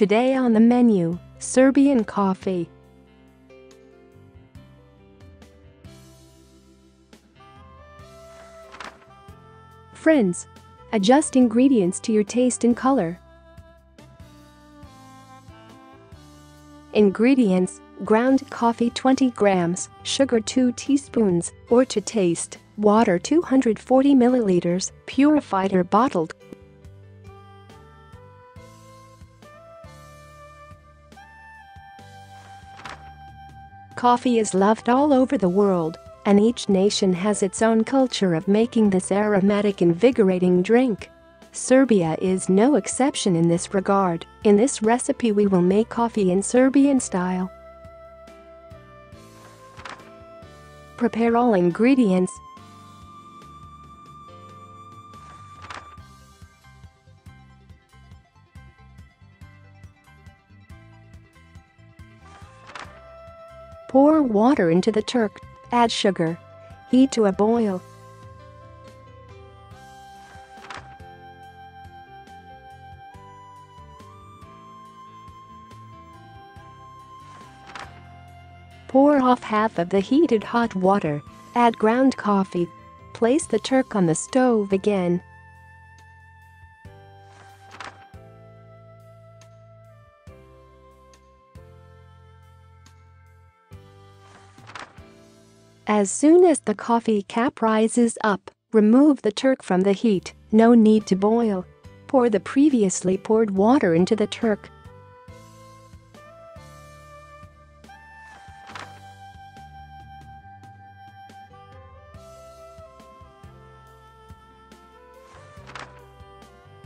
Today on the menu, Serbian coffee. Friends, adjust ingredients to your taste and color. Ingredients: ground coffee 20 grams, sugar 2 teaspoons, or to taste, water 240 milliliters, purified or bottled. Coffee is loved all over the world, and each nation has its own culture of making this aromatic, invigorating drink. Serbia is no exception in this regard. In this recipe, we will make coffee in Serbian style. Prepare all ingredients. Pour water into the Turk, add sugar. Heat to a boil. Pour off half of the heated hot water, add ground coffee. Place the Turk on the stove again. As soon as the coffee cap rises up, remove the Turk from the heat, no need to boil. Pour the previously poured water into the Turk.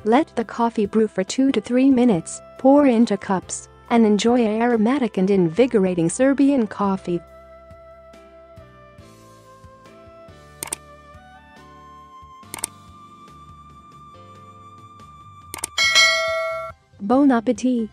Let the coffee brew for 2 to 3 minutes, pour into cups, and enjoy aromatic and invigorating Serbian coffee. Bon Appetit!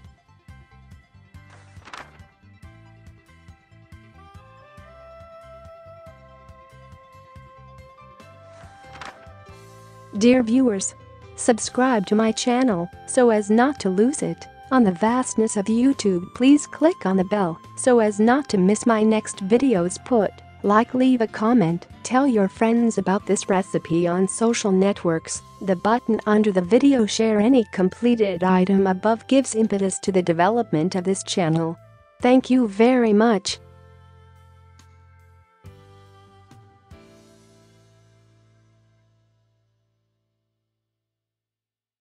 Dear viewers, subscribe to my channel so as not to lose it. On the vastness of YouTube, please click on the bell so as not to miss my next videos. Put like, leave a comment, tell your friends about this recipe on social networks. The button under the video share any completed item above gives impetus to the development of this channel. Thank you very much.